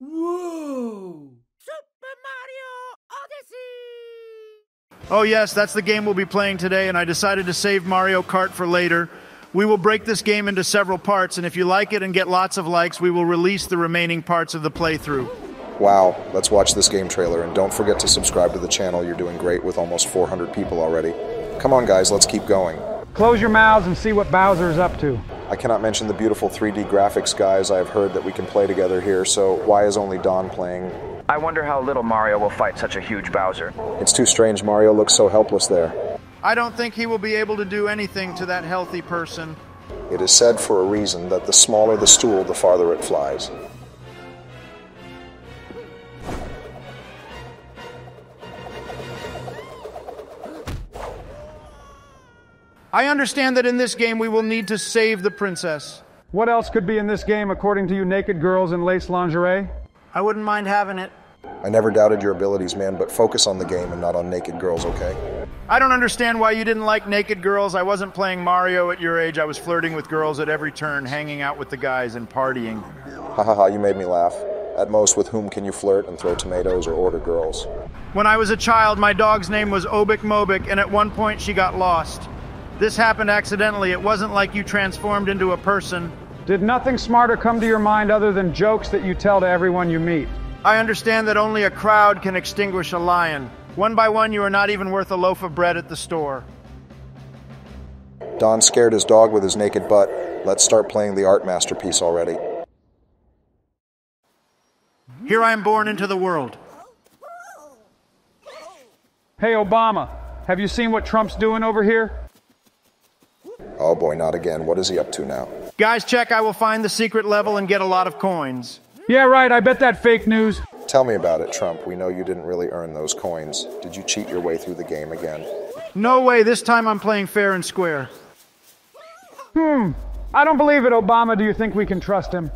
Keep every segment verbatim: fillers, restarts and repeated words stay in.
Whoa! Super Mario Odyssey! Oh yes, that's the game we'll be playing today, and I decided to save Mario Kart for later. We will break this game into several parts, and if you like it and get lots of likes, we will release the remaining parts of the playthrough. Wow, let's watch this game trailer, and don't forget to subscribe to the channel. You're doing great with almost four hundred people already. Come on guys, let's keep going. Close your mouths and see what Bowser is up to. I cannot mention the beautiful three D graphics, guys. I have heard that we can play together here, so why is only Don playing? I wonder how little Mario will fight such a huge Bowser. It's too strange. Mario looks so helpless there. I don't think he will be able to do anything to that healthy person. It is said for a reason that the smaller the stool, the farther it flies. I understand that in this game we will need to save the princess. What else could be in this game according to you naked girls in lace lingerie? I wouldn't mind having it. I never doubted your abilities, man, but focus on the game and not on naked girls, okay? I don't understand why you didn't like naked girls. I wasn't playing Mario at your age. I was flirting with girls at every turn, hanging out with the guys and partying. Ha ha ha, you made me laugh. At most, with whom can you flirt and throw tomatoes or order girls? When I was a child, my dog's name was Obik Mobik, and at one point she got lost. This happened accidentally. It wasn't like you transformed into a person. Did nothing smarter come to your mind other than jokes that you tell to everyone you meet? I understand that only a crowd can extinguish a lion. One by one, you are not even worth a loaf of bread at the store. Don scared his dog with his naked butt. Let's start playing the art masterpiece already. Here I am born into the world. Hey, Obama, have you seen what Trump's doing over here? Oh boy, not again. What is he up to now? Guys, check. I will find the secret level and get a lot of coins. Yeah, right. I bet that fake news. Tell me about it, Trump. We know you didn't really earn those coins. Did you cheat your way through the game again? No way. This time I'm playing fair and square. Hmm. I don't believe it, Obama. Do you think we can trust him?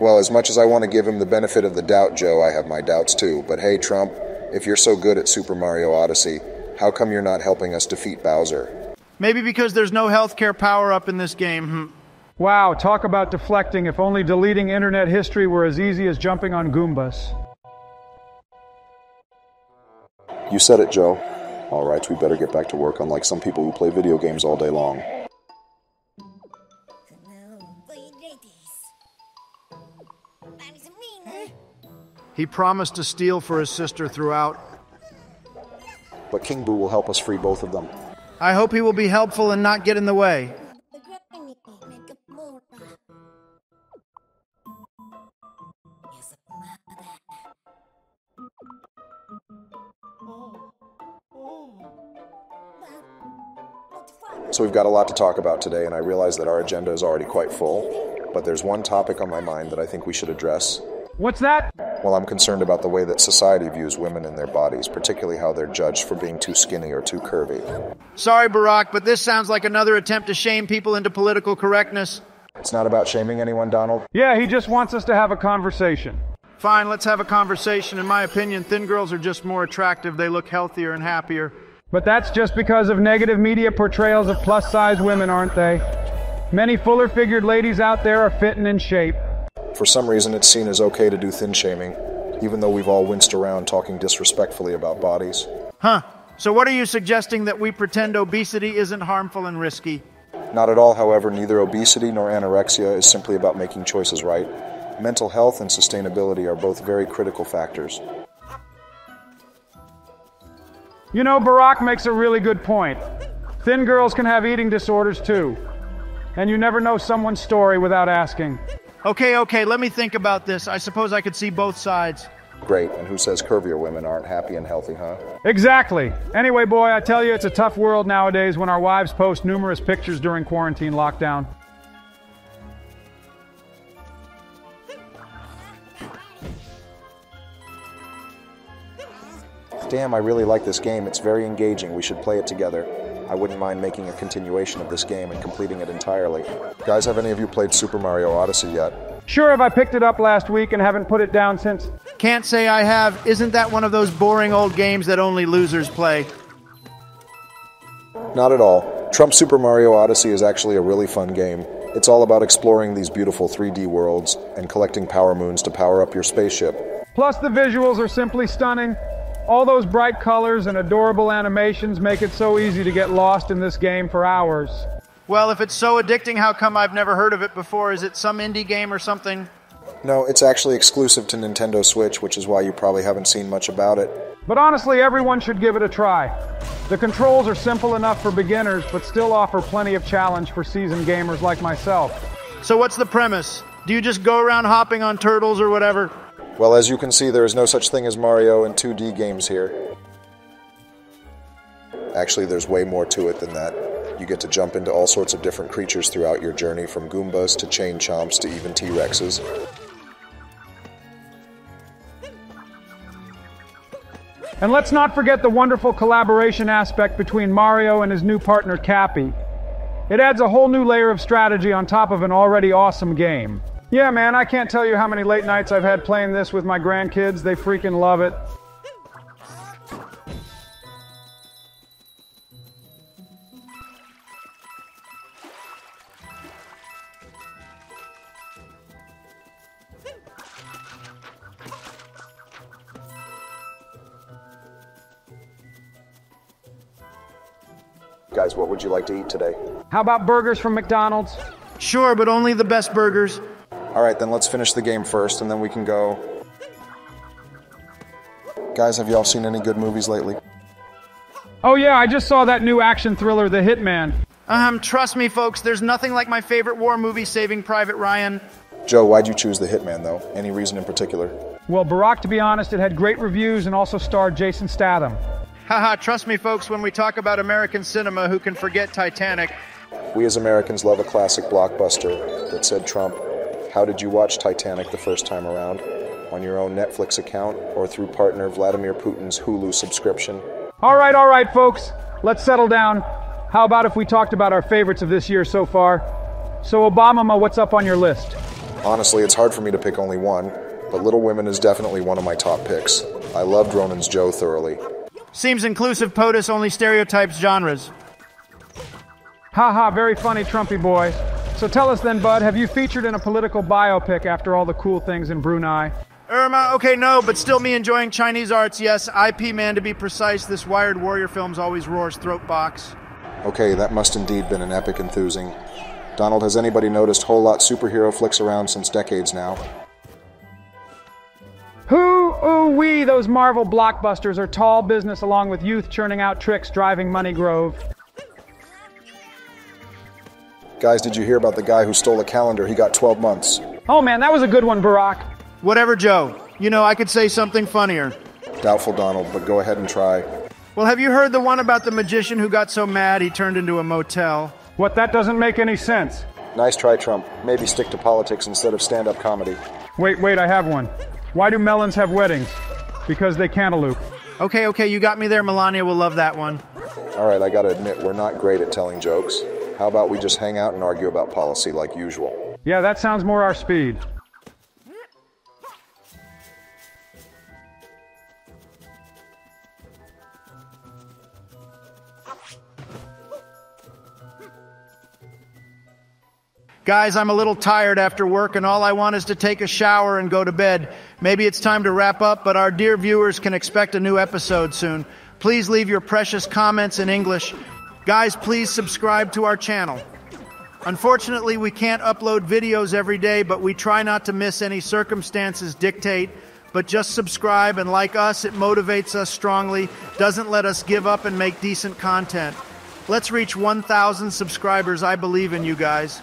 Well, as much as I want to give him the benefit of the doubt, Joe, I have my doubts too. But hey, Trump, if you're so good at Super Mario Odyssey, how come you're not helping us defeat Bowser? Maybe because there's no healthcare power-up in this game. Hmm. Wow, talk about deflecting. If only deleting internet history were as easy as jumping on Goombas. You said it, Joe. All right, we better get back to work, unlike some people who play video games all day long. He promised to steal for his sister throughout. But King Boo will help us free both of them. I hope he will be helpful and not get in the way. So we've got a lot to talk about today, and I realize that our agenda is already quite full, but there's one topic on my mind that I think we should address. What's that? Well, I'm concerned about the way that society views women and their bodies, particularly how they're judged for being too skinny or too curvy. Sorry, Barack, but this sounds like another attempt to shame people into political correctness. It's not about shaming anyone, Donald. Yeah, he just wants us to have a conversation. Fine, let's have a conversation. In my opinion, thin girls are just more attractive. They look healthier and happier. But that's just because of negative media portrayals of plus-size women, aren't they? Many fuller-figured ladies out there are fit and in shape. For some reason, it's seen as okay to do thin-shaming, even though we've all winced around talking disrespectfully about bodies. Huh. So what are you suggesting, that we pretend obesity isn't harmful and risky? Not at all, however. Neither obesity nor anorexia is simply about making choices right. Mental health and sustainability are both very critical factors. You know, Barack makes a really good point. Thin girls can have eating disorders, too. And you never know someone's story without asking. Okay, okay, let me think about this. I suppose I could see both sides. Great, and who says curvier women aren't happy and healthy, huh? Exactly. Anyway, boy, I tell you, it's a tough world nowadays when our wives post numerous pictures during quarantine lockdown. Damn, I really like this game. It's very engaging. We should play it together. I wouldn't mind making a continuation of this game and completing it entirely. Guys, have any of you played Super Mario Odyssey yet? Sure, have I picked it up last week and haven't put it down since. Can't say I have. Isn't that one of those boring old games that only losers play? Not at all. Trump Super Mario Odyssey is actually a really fun game. It's all about exploring these beautiful three D worlds and collecting power moons to power up your spaceship. Plus, the visuals are simply stunning. All those bright colors and adorable animations make it so easy to get lost in this game for hours. Well, if it's so addicting, how come I've never heard of it before? Is it some indie game or something? No, it's actually exclusive to Nintendo Switch, which is why you probably haven't seen much about it. But honestly, everyone should give it a try. The controls are simple enough for beginners, but still offer plenty of challenge for seasoned gamers like myself. So what's the premise? Do you just go around hopping on turtles or whatever? Well, as you can see, there is no such thing as Mario and two D games here. Actually, there's way more to it than that. You get to jump into all sorts of different creatures throughout your journey, from Goombas to Chain Chomps to even T-Rexes. And let's not forget the wonderful collaboration aspect between Mario and his new partner, Cappy. It adds a whole new layer of strategy on top of an already awesome game. Yeah, man, I can't tell you how many late nights I've had playing this with my grandkids. They freaking love it. Guys, what would you like to eat today? How about burgers from McDonald's? Sure, but only the best burgers. All right, then let's finish the game first, and then we can go. Guys, have y'all seen any good movies lately? Oh yeah, I just saw that new action thriller, The Hitman. Um, trust me, folks, there's nothing like my favorite war movie, Saving Private Ryan. Joe, why'd you choose The Hitman, though? Any reason in particular? Well, Barack, to be honest, it had great reviews and also starred Jason Statham. Haha, trust me, folks, when we talk about American cinema, who can forget Titanic? We as Americans love a classic blockbuster that said Trump. How did you watch Titanic the first time around? On your own Netflix account or through partner Vladimir Putin's Hulu subscription? All right, all right, folks. Let's settle down. How about if we talked about our favorites of this year so far? So, Obama, what's up on your list? Honestly, it's hard for me to pick only one, but Little Women is definitely one of my top picks. I loved Ronan's Joe thoroughly. Seems inclusive POTUS only stereotypes genres. Haha, very funny, Trumpy boy. So tell us then, bud, have you featured in a political biopic after all the cool things in Brunei? Irma, okay, no, but still me enjoying Chinese arts, yes. I P Man, to be precise, this Wired Warrior film's always roars throat box. Okay, that must indeed been an epic enthusing. Donald, has anybody noticed whole lot superhero flicks around since decades now? Hoo-oo-wee, those Marvel blockbusters are tall business along with youth churning out tricks driving Money Grove. Guys, did you hear about the guy who stole a calendar? He got twelve months. Oh man, that was a good one, Barack. Whatever, Joe. You know, I could say something funnier. Doubtful, Donald, but go ahead and try. Well, have you heard the one about the magician who got so mad he turned into a motel? What, that doesn't make any sense. Nice try, Trump. Maybe stick to politics instead of stand-up comedy. Wait, wait, I have one. Why do melons have weddings? Because they cantaloupe. Okay, okay, you got me there, Melania will love that one. All right, I gotta admit, we're not great at telling jokes. How about we just hang out and argue about policy like usual? Yeah, that sounds more our speed. Guys, I'm a little tired after work, and all I want is to take a shower and go to bed. Maybe it's time to wrap up, but our dear viewers can expect a new episode soon. Please leave your precious comments in English. Guys, please subscribe to our channel. Unfortunately, we can't upload videos every day, but we try not to miss any circumstances dictate. But just subscribe, and like us, it motivates us strongly, doesn't let us give up and make decent content. Let's reach one thousand subscribers. I believe in you guys.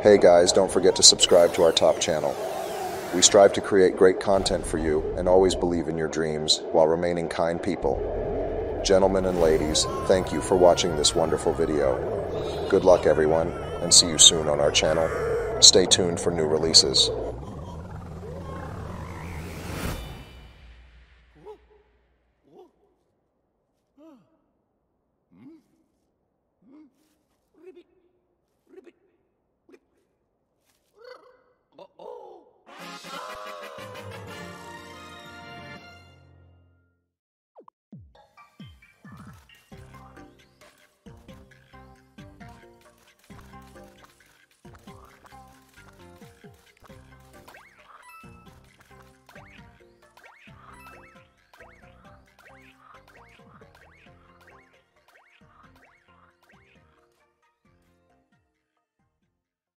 Hey guys, don't forget to subscribe to our top channel. We strive to create great content for you and always believe in your dreams while remaining kind people. Gentlemen and ladies, thank you for watching this wonderful video. Good luck everyone, and see you soon on our channel. Stay tuned for new releases.